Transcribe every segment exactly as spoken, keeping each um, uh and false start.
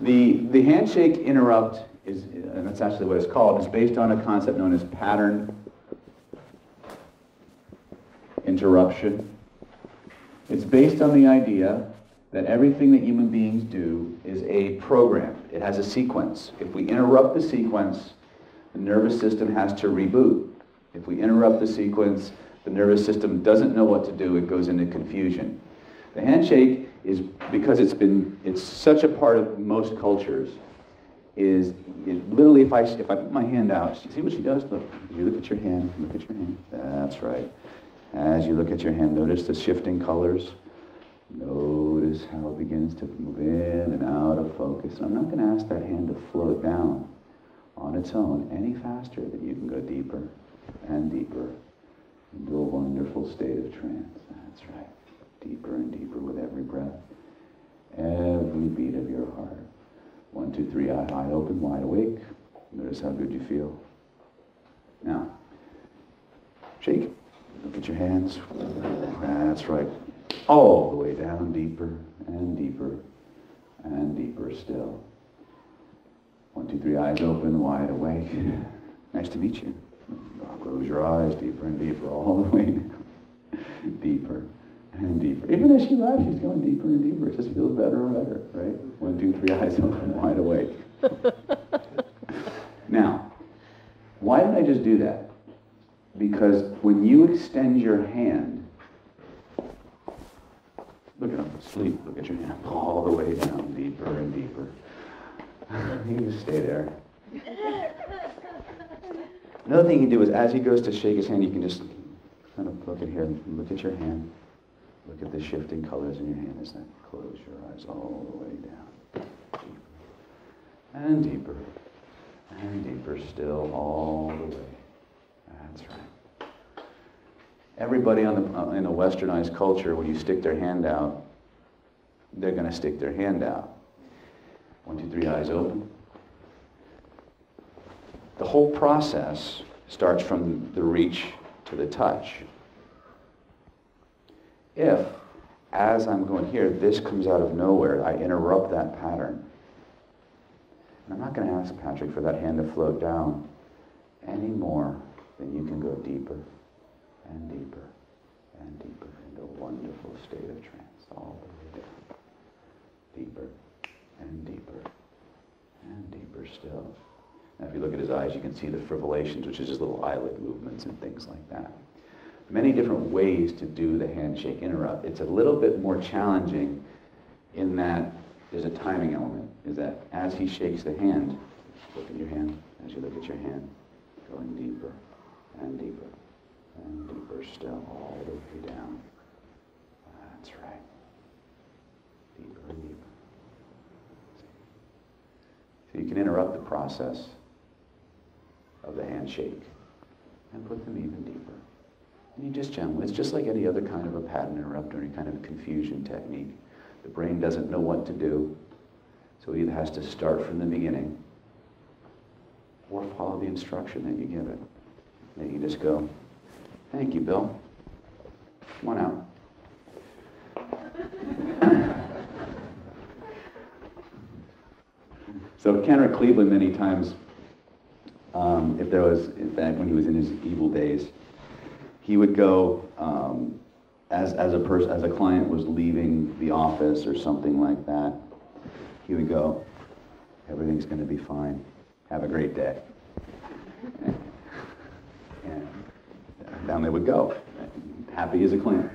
The, the handshake interrupt is, and that's actually what it's called, is based on a concept known as pattern interruption. It's based on the idea that everything that human beings do is a program. It has a sequence. If we interrupt the sequence, the nervous system has to reboot. If we interrupt the sequence, the nervous system doesn't know what to do. It goes into confusion. The handshake is, because it's been, it's such a part of most cultures, is it literally, if I, if I put my hand out, see what she does? Look, you look at your hand, look at your hand. That's right. As you look at your hand, notice the shifting colors. Notice how it begins to move in and out of focus. I'm not going to ask that hand to float down on its own any faster than you can go deeper and deeper into a wonderful state of trance. That's right. Deeper and deeper with every breath, every beat of your heart. One, two, three, eye, eye open, wide awake. Notice how good you feel. Now, shake. Look at your hands. That's right. All the way down, deeper and deeper and deeper still. One, two, three, eyes open, wide awake. Nice to meet you. Close your eyes, deeper and deeper, all the way down. Deeper and deeper. Even as she laughs, she's going deeper and deeper. It just feels better and better, right? One, two, three, eyes open, wide awake. Now, why did I just do that? Because when you extend your hand, look at him, sleep, look at your hand, all the way down, deeper and deeper. You can just stay there. Another thing you can do is, as he goes to shake his hand, you can just kind of look at here, look at your hand, look at the shifting colors in your hand as that, close your eyes all the way down, deeper and deeper, and deeper still, all the way. That's right. Everybody on the, uh, in a westernized culture, when you stick their hand out, they're going to stick their hand out. One, two, three, eyes open. The whole process starts from the reach to the touch. If, as I'm going here, this comes out of nowhere, I interrupt that pattern. And I'm not going to ask Patrick for that hand to float down any more than you can go deeper and deeper and deeper into a wonderful state of trance, all the way down, deeper and deeper and deeper still. Now if you look at his eyes, you can see the fibrillations, which is his little eyelid movements and things like that. Many different ways to do the handshake interrupt. It's a little bit more challenging in that there's a timing element, is that as he shakes the hand, look at your hand, as you look at your hand, going deeper and deeper. And deeper still, all the way down. That's right. Deeper and deeper. So you can interrupt the process of the handshake and put them even deeper. And you just gently, it's just like any other kind of a pattern interrupt or any kind of confusion technique. The brain doesn't know what to do, so it either has to start from the beginning or follow the instruction that you give it. And you just go, "Thank you, Bill. Come on out." So Kenrick Cleveland, many times, um, if there was, in fact, when he was in his evil days, he would go um, as as a person, as a client was leaving the office or something like that. He would go, "Everything's going to be fine. Have a great day." Down they would go, happy as a clam.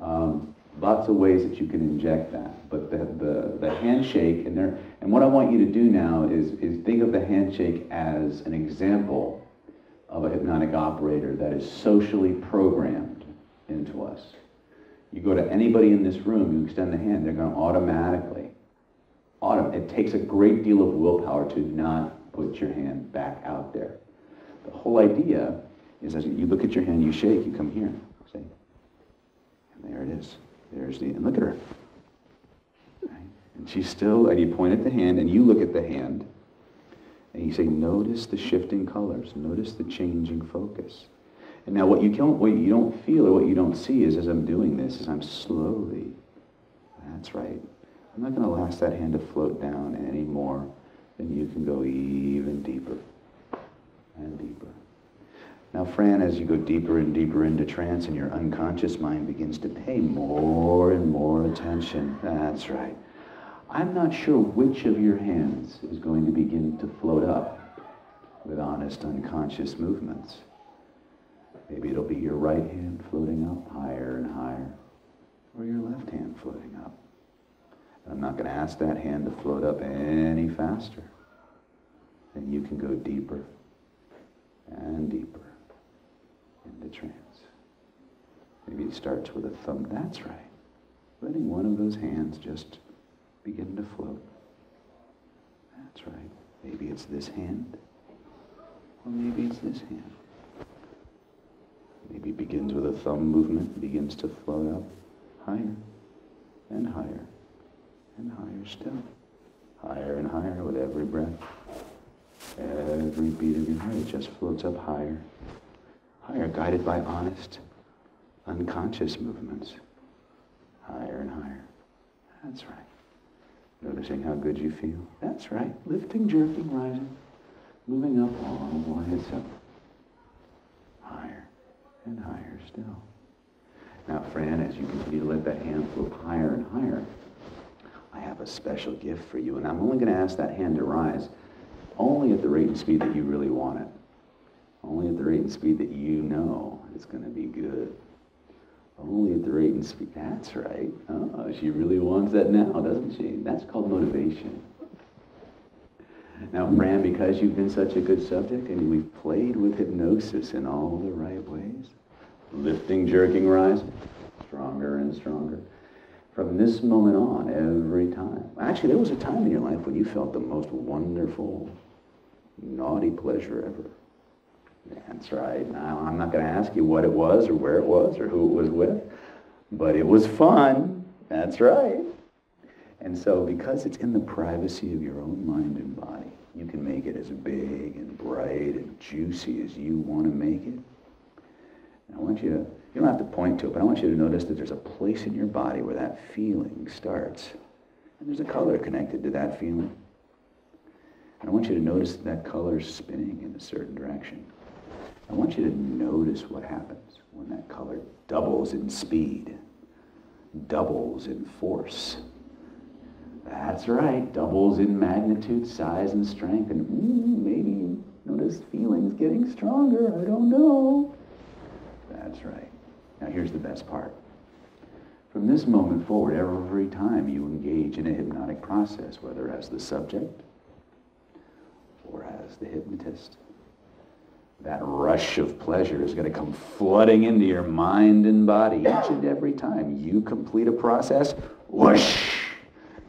Um, lots of ways that you can inject that, but the the, the handshake in there. And what I want you to do now is is think of the handshake as an example of a hypnotic operator that is socially programmed into us. You go to anybody in this room, you extend the hand, they're going to automatically. Autom- it takes a great deal of willpower to not put your hand back out there. The whole idea is as you look at your hand, you shake, you come here, see? And there it is. There's the, and look at her. Right? And she's still, and you point at the hand, and you look at the hand, and you say, notice the shifting colors, notice the changing focus. And now what you don't, what you don't feel or what you don't see is, as I'm doing this, is I'm slowly, that's right, I'm not going to ask that hand to float down any more than you can go even deeper and deeper. Now, Fran, as you go deeper and deeper into trance and your unconscious mind begins to pay more and more attention, that's right. I'm not sure which of your hands is going to begin to float up with honest unconscious movements. Maybe it'll be your right hand floating up higher and higher, or your left hand floating up. And I'm not going to ask that hand to float up any faster. Then you can go deeper and deeper into trance. Maybe it starts with a thumb. That's right. Letting one of those hands just begin to float. That's right. Maybe it's this hand, or maybe it's this hand. Maybe it begins with a thumb movement, begins to float up higher and higher and higher still. Higher and higher with every breath. Every beat of your heart, it just floats up higher. Higher, guided by honest, unconscious movements. Higher and higher. That's right. Noticing how good you feel. That's right. Lifting, jerking, rising. Moving up all the way itself. Higher and higher still. Now, Fran, as you continue to let that hand float higher and higher, I have a special gift for you, and I'm only going to ask that hand to rise only at the rate and speed that you really want it. Only at the rate and speed that you know it's going to be good. Only at the rate and speed. That's right. Oh, she really wants that now, doesn't she? That's called motivation. Now, Fran, because you've been such a good subject and we've played with hypnosis in all the right ways, lifting, jerking, rising, stronger and stronger. From this moment on, every time. Actually, there was a time in your life when you felt the most wonderful, naughty pleasure ever. That's right. Now, I'm not going to ask you what it was or where it was or who it was with, but it was fun. That's right. And so because it's in the privacy of your own mind and body, you can make it as big and bright and juicy as you want to make it. And I want you to, you don't have to point to it, but I want you to notice that there's a place in your body where that feeling starts. And there's a color connected to that feeling. And I want you to notice that that color is spinning in a certain direction. I want you to notice what happens when that color doubles in speed, doubles in force. That's right, doubles in magnitude, size, and strength. And ooh, maybe notice feelings getting stronger. I don't know. That's right. Now here's the best part. From this moment forward, every time you engage in a hypnotic process, whether as the subject or as the hypnotist, that rush of pleasure is going to come flooding into your mind and body each and every time you complete a process. Whoosh!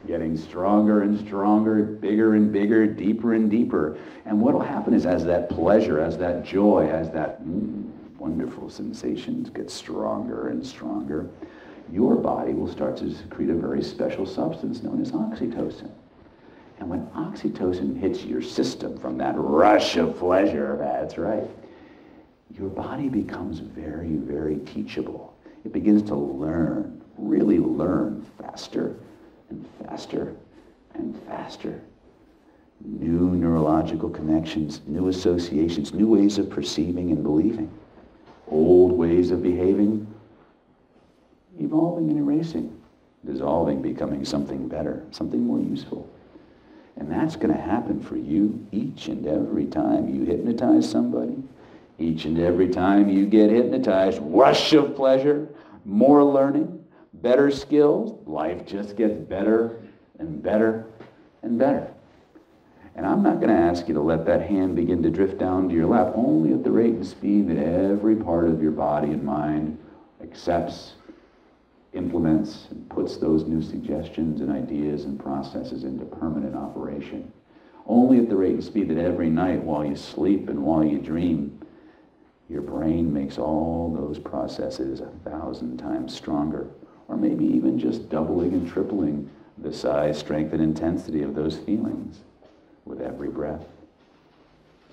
Getting stronger and stronger, bigger and bigger, deeper and deeper. And what will happen is as that pleasure, as that joy, as that mm, wonderful sensations get stronger and stronger, your body will start to secrete a very special substance known as oxytocin. And when oxytocin hits your system from that rush of pleasure, that's right, your body becomes very, very teachable. It begins to learn, really learn faster and faster and faster. New neurological connections, new associations, new ways of perceiving and believing, old ways of behaving, evolving and erasing, dissolving, becoming something better, something more useful. And that's going to happen for you each and every time you hypnotize somebody. Each and every time you get hypnotized, rush of pleasure, more learning, better skills. Life just gets better and better and better. And I'm not going to ask you to let that hand begin to drift down to your lap, only at the rate and speed that every part of your body and mind accepts, implements, and puts those new suggestions and ideas and processes into permanent operation. Only at the rate and speed that every night while you sleep and while you dream, your brain makes all those processes a thousand times stronger, or maybe even just doubling and tripling the size, strength, and intensity of those feelings with every breath,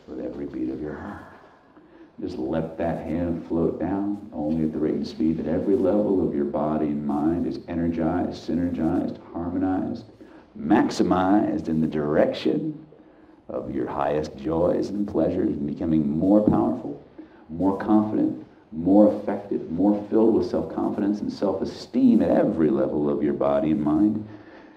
with every beat of your heart. Just let that hand float down, only at the rate and speed that every level of your body and mind is energized, synergized, harmonized. harmonized, maximized in the direction of your highest joys and pleasures, and becoming more powerful, more confident, more effective, more filled with self-confidence and self-esteem at every level of your body and mind.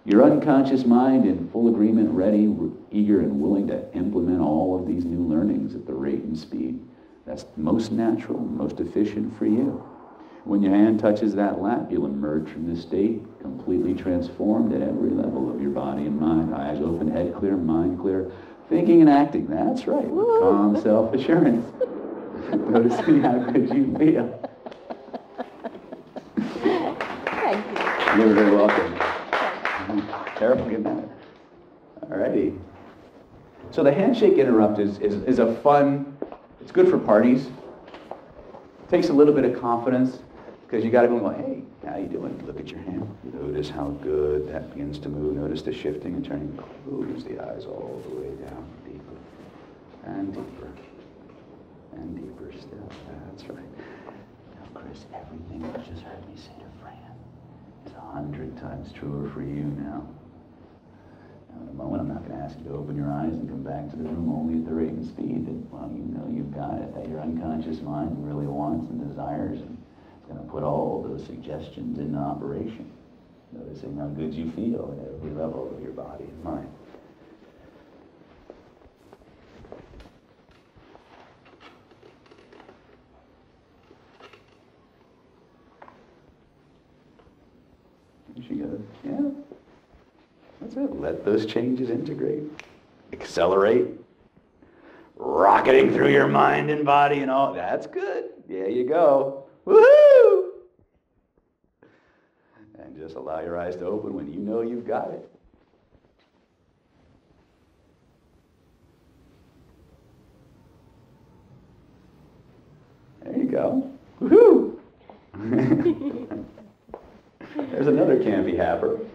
Your unconscious mind in full agreement, ready, eager, and willing to implement all of these new learnings at the rate and speed that's most natural, most efficient for you. When your hand touches that lap, you'll emerge from this state completely transformed at every level of your body and mind. Eyes open, head clear, mind clear, thinking and acting. That's right. Woo. Calm self-assurance. Noticing how good you feel. Thank you. You're very welcome. Terrible, good night. All righty. So the handshake interrupt is, is, is a fun, it's good for parties. Takes a little bit of confidence, because you got to go, hey, how you doing? Look at your hand. Notice how good that begins to move. Notice the shifting and turning. Close the eyes all the way down, deeper and deeper and deeper still. That's right. Now, Chris, everything you just heard me say to Fran is a hundred times truer for you now. Now, in a moment, I'm not going to ask you to open your eyes and come back to the room only at the rate and speed that, well, you know you've got it, that your unconscious mind really wants and desires, and it's going to put all those suggestions into operation. Noticing how good you feel at every level of your body and mind. And she goes, yeah. That's it. Let those changes integrate, accelerate, rocketing through your mind and body and all. That's good. There you go. Woohoo! And just allow your eyes to open when you know you've got it. There you go. Woohoo! There's another candy happer.